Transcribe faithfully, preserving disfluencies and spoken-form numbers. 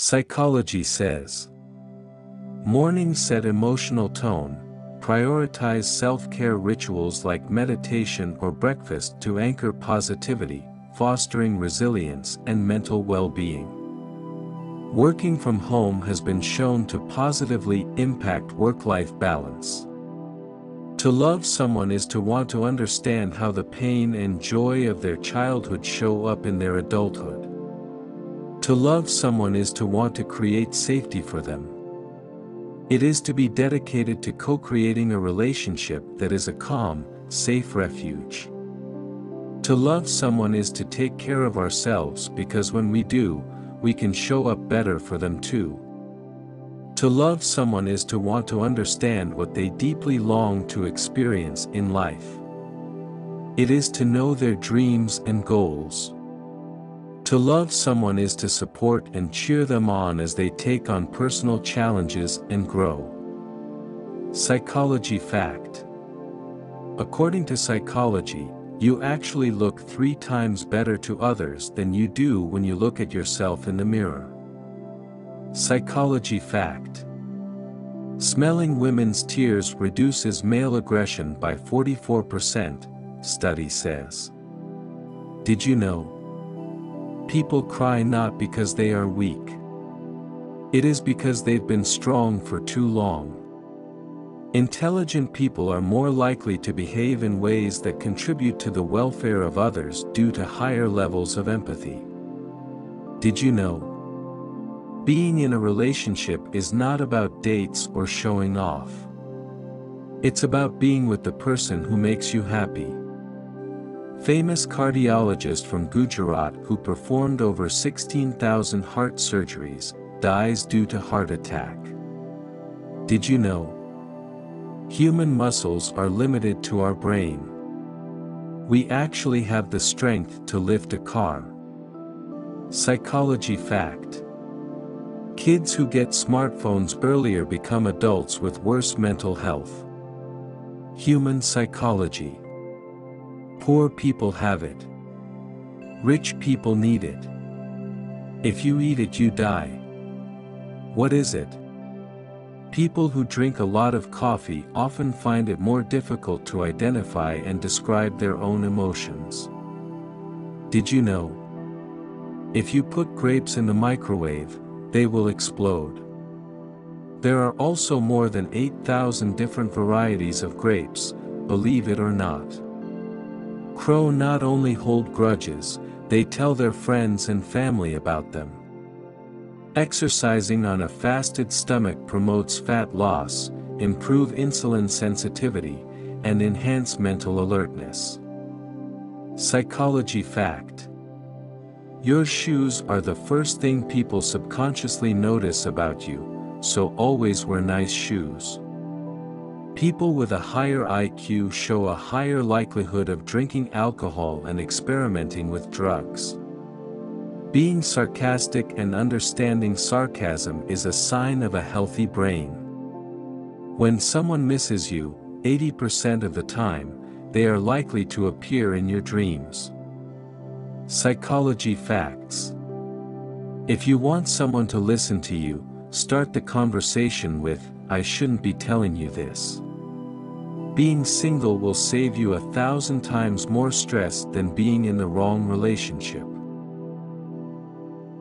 Psychology says. Morning set emotional tone. Prioritize self-care rituals like meditation or breakfast to anchor positivity, fostering resilience and mental well-being. Working from home has been shown to positively impact work-life balance. To love someone is to want to understand how the pain and joy of their childhood show up in their adulthood. To love someone is to want to create safety for them. It is to be dedicated to co-creating a relationship that is a calm, safe refuge. To love someone is to take care of ourselves, because when we do, we can show up better for them too. To love someone is to want to understand what they deeply long to experience in life. It is to know their dreams and goals. To love someone is to support and cheer them on as they take on personal challenges and grow. Psychology fact. According to psychology, you actually look three times better to others than you do when you look at yourself in the mirror. Psychology fact. Smelling women's tears reduces male aggression by forty-four percent, study says. Did you know? People cry not because they are weak. It is because they've been strong for too long. Intelligent people are more likely to behave in ways that contribute to the welfare of others due to higher levels of empathy. Did you know? Being in a relationship is not about dates or showing off. It's about being with the person who makes you happy. Famous cardiologist from Gujarat who performed over sixteen thousand heart surgeries, dies due to heart attack. Did you know? Human muscles are limited to our brain. We actually have the strength to lift a car. Psychology fact. Kids who get smartphones earlier become adults with worse mental health. Human psychology. Poor people have it. Rich people need it. If you eat it, you die. What is it? People who drink a lot of coffee often find it more difficult to identify and describe their own emotions. Did you know? If you put grapes in the microwave, they will explode. There are also more than eight thousand different varieties of grapes, believe it or not. Crow not only hold grudges, they tell their friends and family about them. Exercising on a fasted stomach promotes fat loss, improve insulin sensitivity, and enhance mental alertness. Psychology fact. Your shoes are the first thing people subconsciously notice about you, so always wear nice shoes. People with a higher I Q show a higher likelihood of drinking alcohol and experimenting with drugs. Being sarcastic and understanding sarcasm is a sign of a healthy brain. When someone misses you, eighty percent of the time, they are likely to appear in your dreams. Psychology facts. If you want someone to listen to you, start the conversation with, "I shouldn't be telling you this." Being single will save you a thousand times more stress than being in the wrong relationship.